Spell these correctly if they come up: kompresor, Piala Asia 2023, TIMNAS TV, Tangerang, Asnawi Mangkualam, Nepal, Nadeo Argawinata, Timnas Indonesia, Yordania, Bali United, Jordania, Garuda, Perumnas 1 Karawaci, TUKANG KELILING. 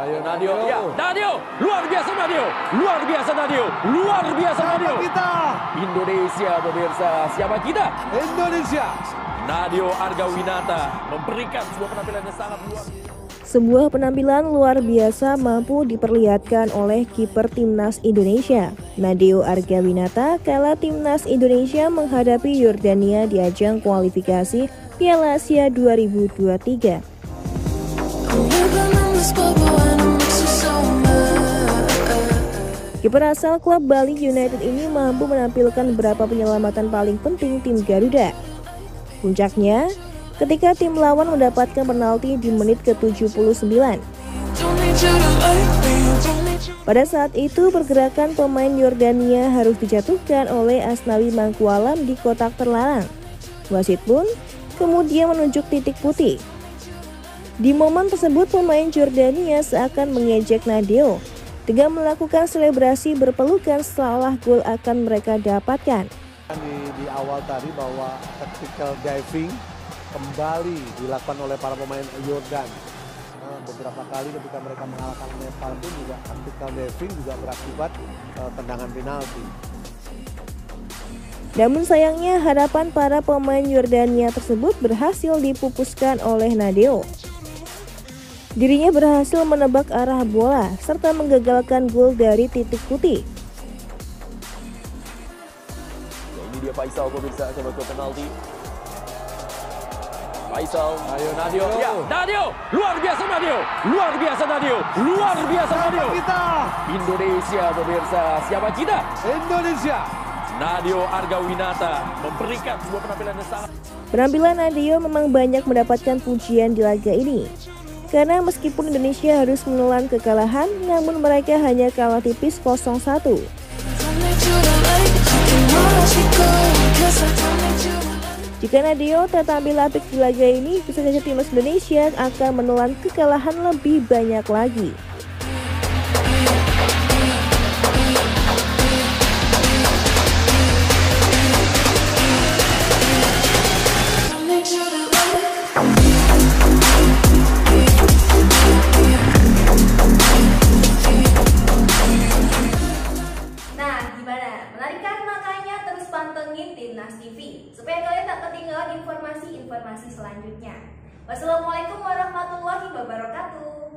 Ayo Nadeo. Ya, Nadeo. Luar biasa Nadeo. Luar biasa Nadeo. Luar biasa Nadeo. Siapa kita? Indonesia pemirsa. Siapa kita? Indonesia. Nadeo Argawinata memberikan sebuah penampilan yang sangat luar biasa. Sebuah penampilan luar biasa mampu diperlihatkan oleh kiper Timnas Indonesia. Nadeo Argawinata kala Timnas Indonesia menghadapi Yordania di ajang kualifikasi Piala Asia 2023. Kiper asal klub Bali United ini mampu menampilkan beberapa penyelamatan paling penting tim Garuda. Puncaknya, ketika tim lawan mendapatkan penalti di menit ke-79. Pada saat itu pergerakan pemain Yordania harus dijatuhkan oleh Asnawi Mangkualam di kotak terlarang. Wasit pun kemudian menunjuk titik putih. Di momen tersebut pemain Yordania seakan mengejek Nadeo dengan melakukan selebrasi berpelukan setelah gol akan mereka dapatkan. Di awal tadi bahwa tactical diving kembali dilakukan oleh para pemain Yordan. Beberapa kali ketika mereka mengalahkan Nepal pun juga tactical diving juga berakibat tendangan penalti. Namun sayangnya harapan para pemain Yordania tersebut berhasil dipupuskan oleh Nadeo. Dirinya berhasil menebak arah bola serta menggagalkan gol dari titik putih. Ya, ini dia Faisal pemirsa akan melakukan penalti. Faisal, ayo Nadeo. Ya, Nadeo, luar biasa Nadeo. Luar biasa Nadeo. Luar biasa Nadeo. Kita Indonesia pemirsa. Siapa kita? Indonesia. Nadeo Argawinata memberikan sebuah penampilan yang sangat. Penampilan Nadeo memang banyak mendapatkan pujian di laga ini. Karena meskipun Indonesia harus menelan kekalahan, namun mereka hanya kalah tipis 0-1. Jika Nadeo tampil apik di laga ini, bisa saja timnas Indonesia akan menelan kekalahan lebih banyak lagi. Pantengin Timnas TV supaya kalian tak ketinggalan informasi-informasi selanjutnya. Wassalamualaikum warahmatullahi wabarakatuh.